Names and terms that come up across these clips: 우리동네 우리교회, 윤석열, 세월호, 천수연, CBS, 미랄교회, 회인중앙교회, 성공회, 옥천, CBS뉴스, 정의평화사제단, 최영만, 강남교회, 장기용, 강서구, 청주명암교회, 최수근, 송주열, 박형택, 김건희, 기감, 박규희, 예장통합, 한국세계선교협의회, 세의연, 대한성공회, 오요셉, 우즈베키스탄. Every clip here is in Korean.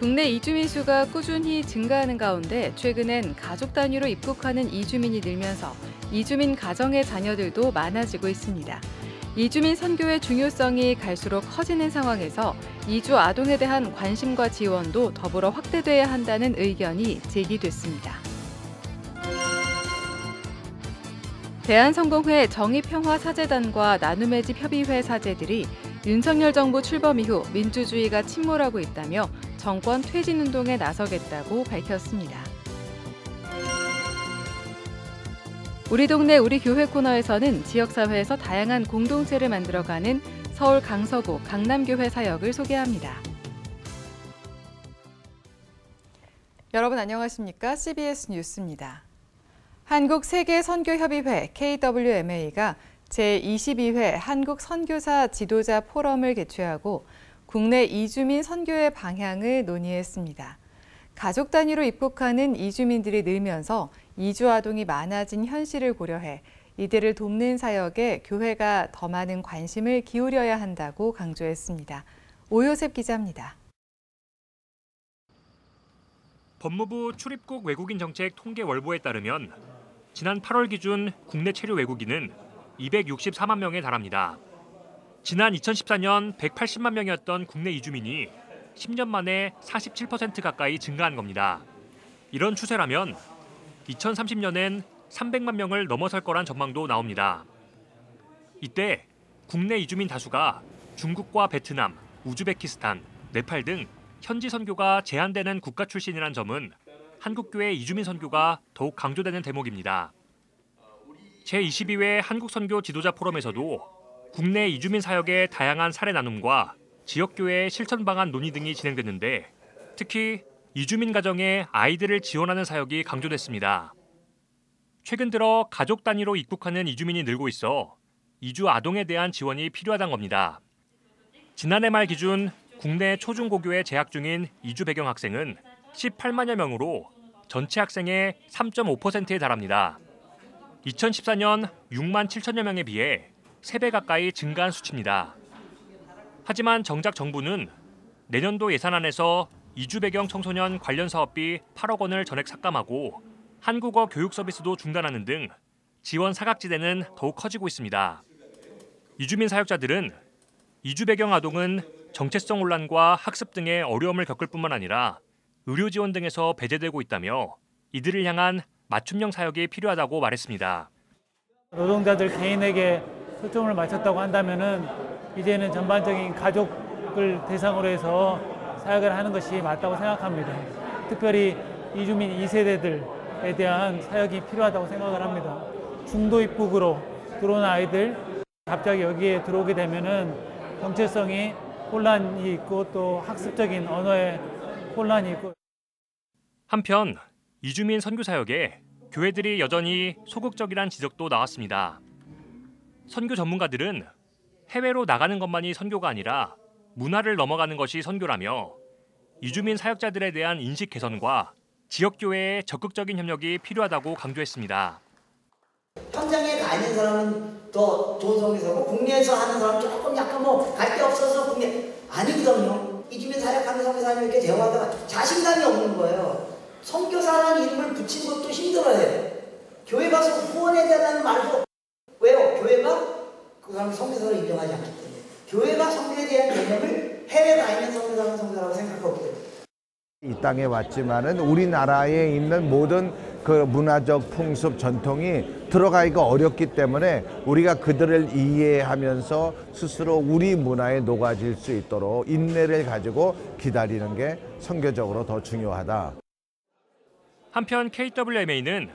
국내 이주민 수가 꾸준히 증가하는 가운데 최근엔 가족 단위로 입국하는 이주민이 늘면서 이주민 가정의 자녀들도 많아지고 있습니다. 이주민 선교의 중요성이 갈수록 커지는 상황에서 이주 아동에 대한 관심과 지원도 더불어 확대돼야 한다는 의견이 제기됐습니다. 대한성공회 정의평화사제단과 나눔의집협의회 사제들이 윤석열 정부 출범 이후 민주주의가 침몰하고 있다며 정권 퇴진운동에 나서겠다고 밝혔습니다. 우리 동네 우리 교회 코너에서는 지역사회에서 다양한 공동체를 만들어가는 서울 강서구 강남교회 사역을 소개합니다. 여러분 안녕하십니까? CBS 뉴스입니다. 한국세계선교협의회 KWMA가 제22회 한국선교사 지도자 포럼을 개최하고 국내 이주민 선교의 방향을 논의했습니다. 가족 단위로 입국하는 이주민들이 늘면서 이주 아동이 많아진 현실을 고려해 이들을 돕는 사역에 교회가 더 많은 관심을 기울여야 한다고 강조했습니다. 오요셉 기자입니다. 법무부 출입국 외국인 정책 통계 월보에 따르면 지난 8월 기준 국내 체류 외국인은 264만 명에 달합니다. 지난 2014년 180만 명이었던 국내 이주민이 10년 만에 47% 가까이 증가한 겁니다. 이런 추세라면 2030년엔 300만 명을 넘어설 거란 전망도 나옵니다. 이때 국내 이주민 다수가 중국과 베트남, 우즈베키스탄, 네팔 등 현지 선교가 제한되는 국가 출신이란 점은 한국교회 이주민 선교가 더욱 강조되는 대목입니다. 제22회 한국선교 지도자 포럼에서도 국내 이주민 사역의 다양한 사례 나눔과 지역교회의 실천 방안 논의 등이 진행됐는데 특히 이주민 가정에 아이들을 지원하는 사역이 강조됐습니다. 최근 들어 가족 단위로 입국하는 이주민이 늘고 있어 이주 아동에 대한 지원이 필요하다는 겁니다. 지난해 말 기준 국내 초중고교에 재학 중인 이주 배경 학생은 18만여 명으로 전체 학생의 3.5%에 달합니다. 2014년 6만 7천여 명에 비해 3배 가까이 증가한 수치입니다. 하지만 정작 정부는 내년도 예산안에서 이주 배경 청소년 관련 사업비 8억 원을 전액 삭감하고 한국어 교육 서비스도 중단하는 등 지원 사각지대는 더욱 커지고 있습니다. 이주민 사역자들은 이주 배경 아동은 정체성 혼란과 학습 등의 어려움을 겪을 뿐만 아니라 의료 지원 등에서 배제되고 있다며 이들을 향한 맞춤형 사역이 필요하다고 말했습니다. 노동자들 개인에게 초점을 맞췄다고 한다면은 이제는 전반적인 가족을 대상으로 해서 사역을 하는 것이 맞다고 생각합니다. 특별히 이주민 2세대들에 대한 사역이 필요하다고 생각을 합니다. 중도 입국으로 들어온 아이들 갑자기 여기에 들어오게 되면은 정체성이 혼란이 있고 또 학습적인 언어의 혼란이 있고. 한편 이주민 선교 사역에 교회들이 여전히 소극적이란 지적도 나왔습니다. 선교 전문가들은 해외로 나가는 것만이 선교가 아니라 문화를 넘어가는 것이 선교라며 이주민 사역자들에 대한 인식 개선과 지역교회의 적극적인 협력이 필요하다고 강조했습니다. 현장에 가 있는 사람은 더 좋은 성교사고 국내에서 하는 사람은 조금 약간 뭐 갈 데 없어서 국내 아니거든요. 이주민 사역하는 성교사님이 이렇게 대화하다가 자신감이 없는 거예요. 선교사라는 이름을 붙인 것도 힘들어요. 교회 가서 후원해야 된다는 말도 왜요? 교회가 그 사람을 선교사로 인정하지 않기 때문에. 교회가 선교에 대한 개념을 해외에 가 있는 선교사는 선교사라고 생각하고 있거든요. 이 땅에 왔지만은 우리나라에 있는 모든 그 문화적 풍습 전통이 들어가기가 어렵기 때문에 우리가 그들을 이해하면서 스스로 우리 문화에 녹아질 수 있도록 인내를 가지고 기다리는 게 선교적으로 더 중요하다. 한편 KWMA는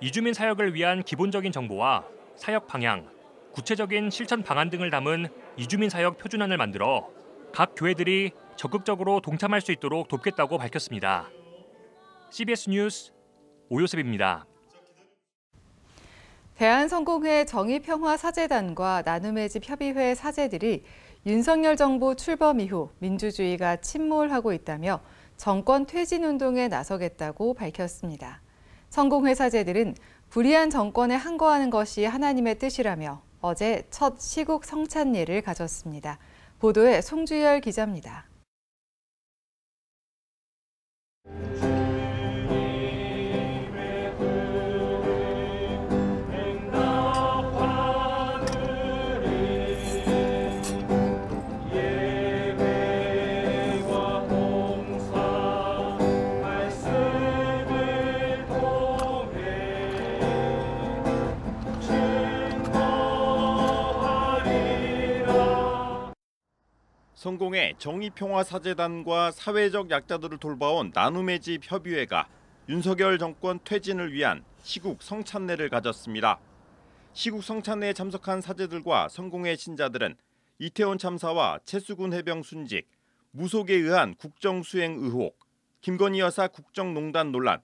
이주민 사역을 위한 기본적인 정보와 사역 방향, 구체적인 실천 방안 등을 담은 이주민 사역 표준안을 만들어 각 교회들이 적극적으로 동참할 수 있도록 돕겠다고 밝혔습니다. CBS 뉴스 오요셉입니다. 대한성공회 정의평화사제단과 나눔의 집협의회 사제들이 윤석열 정부 출범 이후 민주주의가 침몰하고 있다며 정권 퇴진운동에 나서겠다고 밝혔습니다. 성공회 사제들은 불의한 정권에 항거하는 것이 하나님의 뜻이라며 어제 첫 시국 성찬례를 가졌습니다. 보도에 송주열 기자입니다. 성공회 정의평화사제단과 사회적 약자들을 돌봐온 나눔의집협의회가 윤석열 정권 퇴진을 위한 시국 성찬례를 가졌습니다. 시국 성찬례에 참석한 사제들과 성공회 신자들은 이태원 참사와 최수근 해병 순직, 무속에 의한 국정수행 의혹, 김건희 여사 국정농단 논란,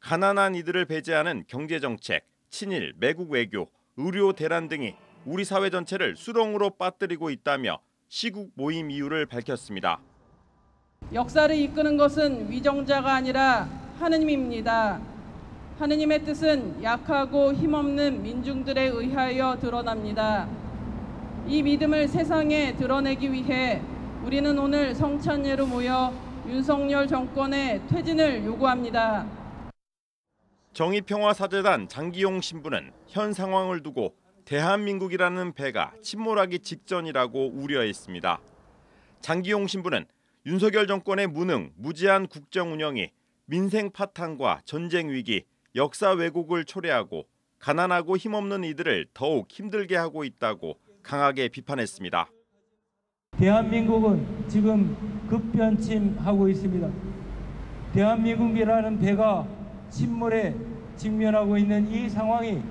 가난한 이들을 배제하는 경제정책, 친일, 매국 외교, 의료 대란 등이 우리 사회 전체를 수렁으로 빠뜨리고 있다며 시국 모임 이유를 밝혔습니다. 역사를 이끄는 것은 위정자가 아니라 하느님입니다. 하느님의 뜻은 약하고 힘없는 민중들에 의하여 드러납니다. 이 믿음을 세상에 드러내기 위해 우리는 오늘 성찬례로 모여 윤석열 정권의 퇴진을 요구합니다. 정의평화사제단 장기용 신부는 현 상황을 두고 대한민국이라는 배가 침몰하기 직전이라고 우려했습니다. 장기용 신부는 윤석열 정권의 무능, 무지한 국정 운영이 민생 파탄과 전쟁 위기, 역사 왜곡을 초래하고 가난하고 힘없는 이들을 더욱 힘들게 하고 있다고 강하게 비판했습니다. 대한민국은 지금 급변침하고 있습니다. 대한민국이라는 배가 침몰에 직면하고 있는 이 상황이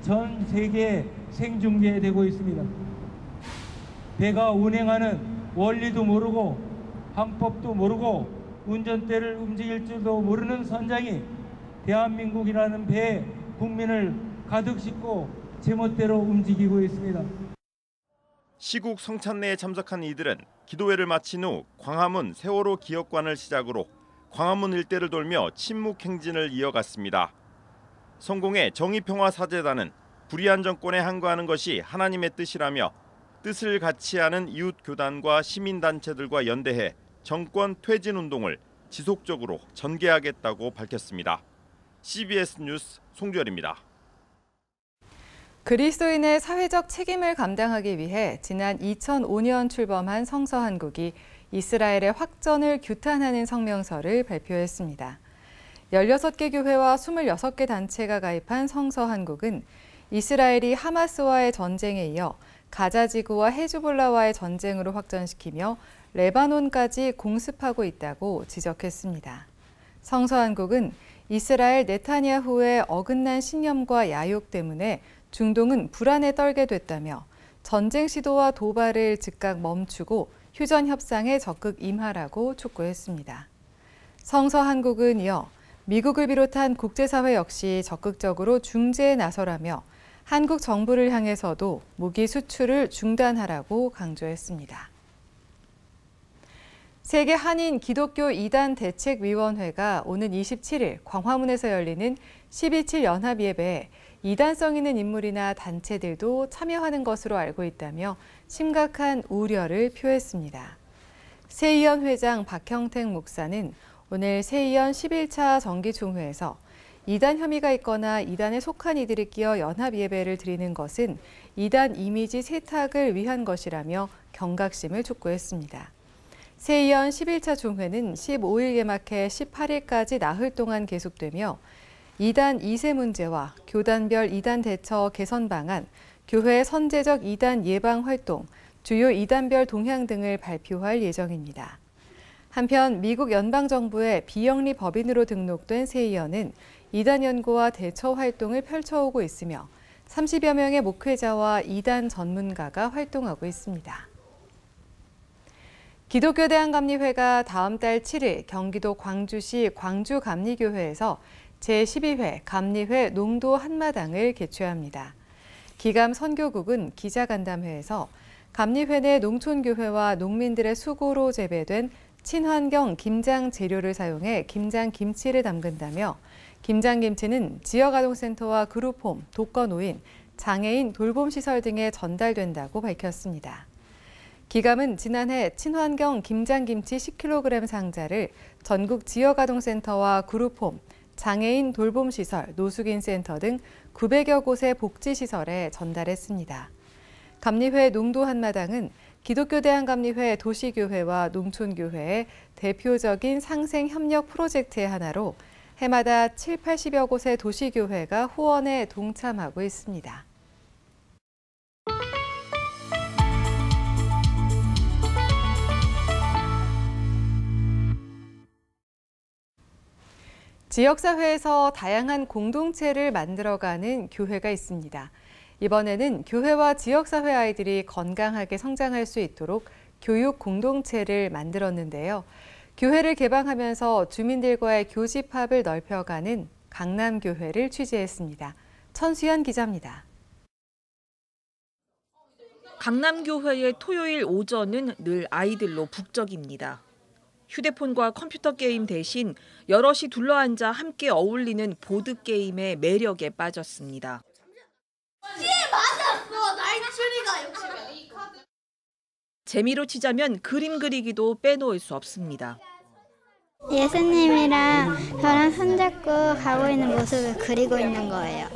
전 세계에 생중계되고 있습니다. 배가 운행하는 원리도 모르고 항법도 모르고 운전대를 움직일 줄도 모르는 선장이 대한민국이라는 배에 국민을 가득 싣고 제멋대로 움직이고 있습니다. 시국 성찬례에 참석한 이들은 기도회를 마친 후 광화문 세월호 기억관을 시작으로 광화문 일대를 돌며 침묵 행진을 이어갔습니다. 성공회 정의평화사제단은 불의한 정권에 항거하는 것이 하나님의 뜻이라며 뜻을 같이 하는 이웃 교단과 시민단체들과 연대해 정권 퇴진 운동을 지속적으로 전개하겠다고 밝혔습니다. CBS 뉴스 송주열입니다. 그리스도인의 사회적 책임을 감당하기 위해 지난 2005년 출범한 성서한국이 이스라엘의 확전을 규탄하는 성명서를 발표했습니다. 16개 교회와 26개 단체가 가입한 성서한국은 이스라엘이 하마스와의 전쟁에 이어 가자지구와 헤즈볼라와의 전쟁으로 확전시키며 레바논까지 공습하고 있다고 지적했습니다. 성서한국은 이스라엘 네타냐후의 어긋난 신념과 야욕 때문에 중동은 불안에 떨게 됐다며 전쟁 시도와 도발을 즉각 멈추고 휴전 협상에 적극 임하라고 촉구했습니다. 성서한국은 이어 미국을 비롯한 국제사회 역시 적극적으로 중재에 나서라며 한국 정부를 향해서도 무기 수출을 중단하라고 강조했습니다. 세계 한인 기독교 이단 대책위원회가 오는 27일 광화문에서 열리는 12.7 연합예배에 이단성 있는 인물이나 단체들도 참여하는 것으로 알고 있다며 심각한 우려를 표했습니다. 세의연 회장 박형택 목사는 오늘 세의연 11차 정기총회에서 이단 혐의가 있거나 이단에 속한 이들이 끼어 연합 예배를 드리는 것은 이단 이미지 세탁을 위한 것이라며 경각심을 촉구했습니다. 세의연 11차 총회는 15일 개막해 18일까지 나흘 동안 계속되며 이단 이세 문제와 교단별 이단 대처 개선 방안, 교회 선제적 이단 예방 활동, 주요 이단별 동향 등을 발표할 예정입니다. 한편 미국 연방정부의 비영리 법인으로 등록된 세의연은 이단 연구와 대처 활동을 펼쳐오고 있으며 30여 명의 목회자와 이단 전문가가 활동하고 있습니다. 기독교대한감리회가 다음 달 7일 경기도 광주시 광주감리교회에서 제12회 감리회 농도 한마당을 개최합니다. 기감 선교국은 기자간담회에서 감리회 내 농촌교회와 농민들의 수고로 재배된 친환경 김장 재료를 사용해 김장 김치를 담근다며 김장 김치는 지역아동센터와 그룹홈, 독거노인, 장애인 돌봄시설 등에 전달된다고 밝혔습니다. 기감은 지난해 친환경 김장 김치 10kg 상자를 전국 지역아동센터와 그룹홈, 장애인 돌봄시설, 노숙인센터 등 900여 곳의 복지시설에 전달했습니다. 감리회 농도 한마당은 기독교대한감리회 도시교회와 농촌교회의 대표적인 상생협력 프로젝트의 하나로 해마다 7,80여 곳의 도시교회가 후원에 동참하고 있습니다. 지역사회에서 다양한 공동체를 만들어가는 교회가 있습니다. 이번에는 교회와 지역사회 아이들이 건강하게 성장할 수 있도록 교육 공동체를 만들었는데요. 교회를 개방하면서 주민들과의 교집합을 넓혀가는 강남교회를 취재했습니다. 천수연 기자입니다. 강남교회의 토요일 오전은 늘 아이들로 북적입니다. 휴대폰과 컴퓨터 게임 대신 여럿이 둘러앉아 함께 어울리는 보드게임의 매력에 빠졌습니다. 재미로 치자면 그림 그리기도 빼놓을 수 없습니다. 예수님이랑 저랑 손잡고 가고 있는 모습을 그리고 있는 거예요.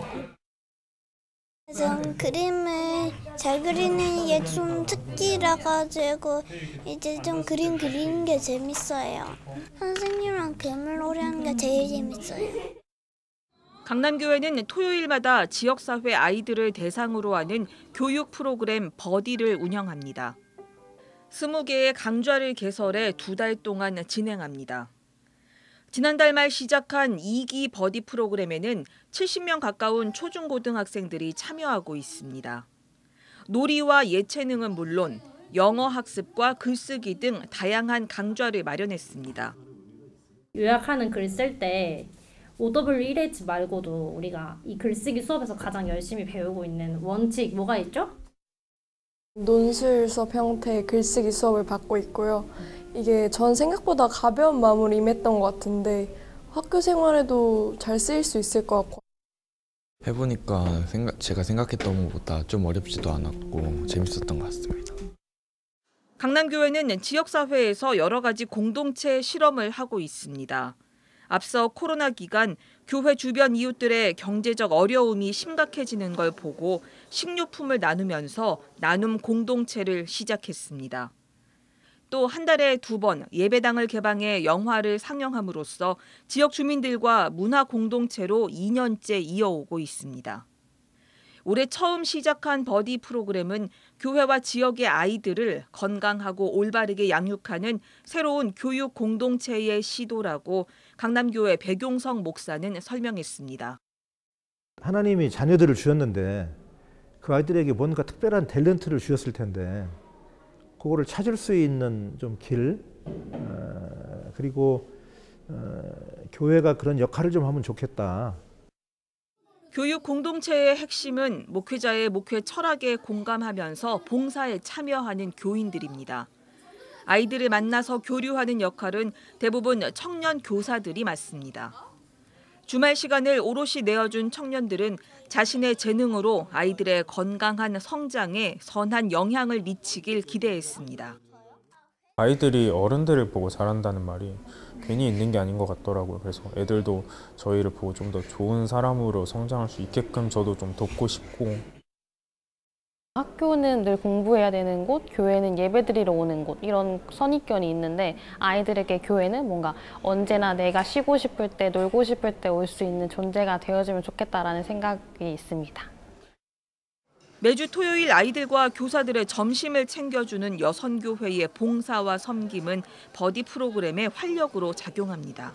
좀 그림을 잘 그리는 게 좀 특기라 가지고 이제 좀 그림 그리는 게 재밌어요. 선생님이랑 괴물놀이 하는 게 제일 재밌어요. 강남교회는 토요일마다 지역사회 아이들을 대상으로 하는 교육 프로그램 버디를 운영합니다. 20개의 강좌를 개설해 2달 동안 진행합니다. 지난달 말 시작한 2기 버디 프로그램에는 70명 가까운 초중고등학생들이 참여하고 있습니다. 놀이와 예체능은 물론 영어 학습과 글쓰기 등 다양한 강좌를 마련했습니다. 요약하는 글 쓸 때 OW1H 말고도 우리가 이 글쓰기 수업에서 가장 열심히 배우고 있는 원칙 뭐가 있죠? 논술 수업 형태의 글쓰기 수업을 받고 있고요. 이게 전 생각보다 가벼운 마음으로 임했던 것 같은데 학교 생활에도 잘 쓰일 수 있을 것 같고. 해보니까 제가 생각했던 것보다 좀 어렵지도 않았고 재밌었던 것 같습니다. 강남교회는 지역사회에서 여러 가지 공동체 실험을 하고 있습니다. 앞서 코로나 기간 교회 주변 이웃들의 경제적 어려움이 심각해지는 걸 보고 식료품을 나누면서 나눔 공동체를 시작했습니다. 또 한 달에 2번 예배당을 개방해 영화를 상영함으로써 지역 주민들과 문화 공동체로 2년째 이어오고 있습니다. 올해 처음 시작한 버디 프로그램은 교회와 지역의 아이들을 건강하고 올바르게 양육하는 새로운 교육 공동체의 시도라고 강남교회 백용성 목사는 설명했습니다. 하나님이 자녀들을 주셨는데 그 아이들에게 뭔가 특별한 탤런트를 주셨을 텐데 그거를 찾을 수 있는 좀 길, 그리고 교회가 그런 역할을 좀 하면 좋겠다. 교육 공동체의 핵심은 목회자의 목회 철학에 공감하면서 봉사에 참여하는 교인들입니다. 아이들을 만나서 교류하는 역할은 대부분 청년 교사들이 맡습니다. 주말 시간을 오롯이 내어준 청년들은 자신의 재능으로 아이들의 건강한 성장에 선한 영향을 미치길 기대했습니다. 아이들이 어른들을 보고 자란다는 말이 괜히 있는 게 아닌 것 같더라고요. 그래서 애들도 저희를 보고 좀 더 좋은 사람으로 성장할 수 있게끔 저도 좀 돕고 싶고. 학교는 늘 공부해야 되는 곳, 교회는 예배드리러 오는 곳 이런 선입견이 있는데 아이들에게 교회는 뭔가 언제나 내가 쉬고 싶을 때, 놀고 싶을 때 올 수 있는 존재가 되어주면 좋겠다라는 생각이 있습니다. 매주 토요일 아이들과 교사들의 점심을 챙겨주는 여선교회의 봉사와 섬김은 버디 프로그램의 활력으로 작용합니다.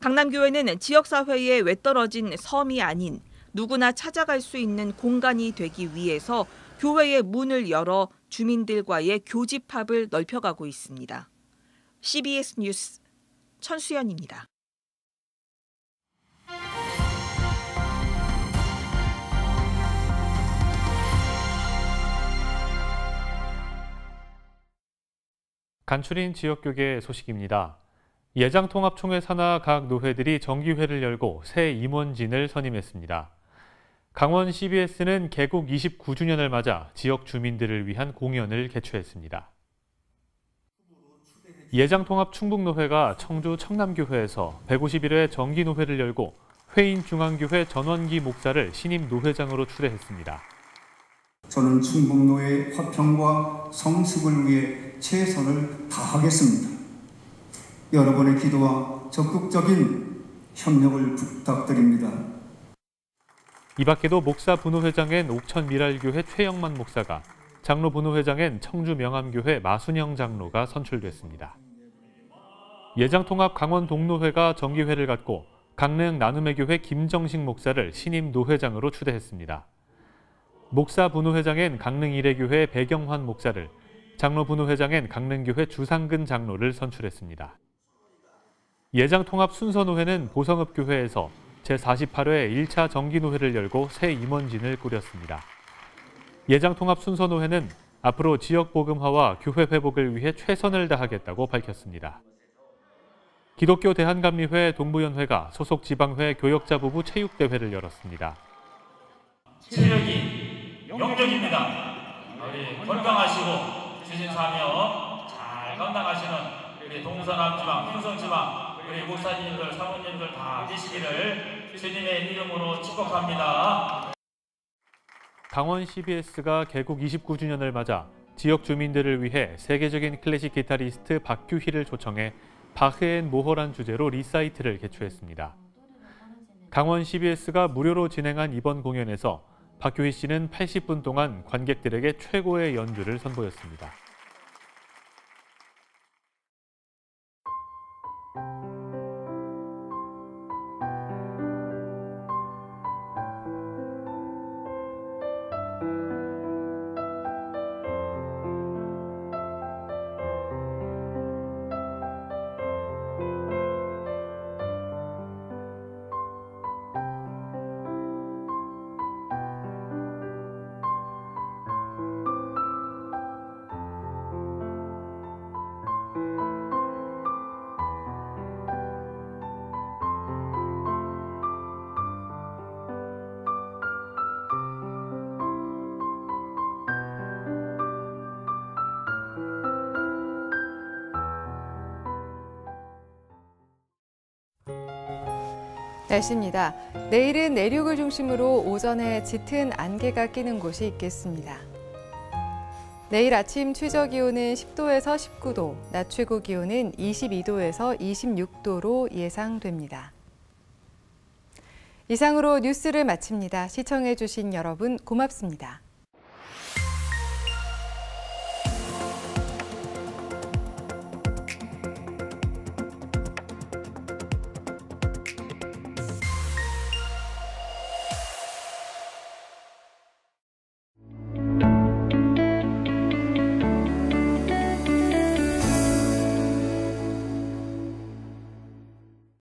강남교회는 지역사회에 외떨어진 섬이 아닌 누구나 찾아갈 수 있는 공간이 되기 위해서 교회의 문을 열어 주민들과의 교집합을 넓혀가고 있습니다. CBS 뉴스 천수연입니다. 간추린 지역교계 소식입니다. 예장통합 총회 산하 각 노회들이 정기회를 열고 새 임원진을 선임했습니다. 강원 CBS는 개국 29주년을 맞아 지역 주민들을 위한 공연을 개최했습니다. 예장통합 충북노회가 청주 청남교회에서 151회 정기노회를 열고 회인중앙교회 전원기 목사를 신임 노회장으로 추대했습니다. 저는 충북노회의 화평과 성숙을 위해 최선을 다하겠습니다. 여러분의 기도와 적극적인 협력을 부탁드립니다. 이 밖에도 목사 분호회장엔 옥천 미랄교회 최영만 목사가, 장로 분호회장엔 청주명암교회 마순영 장로가 선출됐습니다. 예장통합 강원 동노회가 정기회를 갖고 강릉 나눔의교회 김정식 목사를 신임 노회장으로 추대했습니다. 목사 부노회장엔 강릉이래교회 배경환 목사를, 장로 부노회장엔 강릉교회 주상근 장로를 선출했습니다. 예장통합 순서노회는 보성읍교회에서 제48회 1차 정기노회를 열고 새 임원진을 꾸렸습니다. 예장통합 순서노회는 앞으로 지역 복음화와 교회 회복을 위해 최선을 다하겠다고 밝혔습니다. 기독교대한감리회 동부연회가 소속 지방회 교역자 부부 체육대회를 열었습니다. 체력이 영적입니다. 우리 건강하시고 지진사며 잘 감당하시는 우리 동서남지방, 충성지방 우리 목사님들, 사모님들 다 계시기를 주님의 이름으로 축복합니다. 강원 CBS가 개국 29주년을 맞아 지역 주민들을 위해 세계적인 클래식 기타리스트 박규희를 초청해 바흐엔 모허란 주제로 리사이트를 개최했습니다. 강원 CBS가 무료로 진행한 이번 공연에서 박규희 씨는 80분 동안 관객들에게 최고의 연주를 선보였습니다. 날씨입니다. 내일은 내륙을 중심으로 오전에 짙은 안개가 끼는 곳이 있겠습니다. 내일 아침 최저기온은 10도에서 19도, 낮 최고기온은 22도에서 26도로 예상됩니다. 이상으로 뉴스를 마칩니다. 시청해주신 여러분 고맙습니다.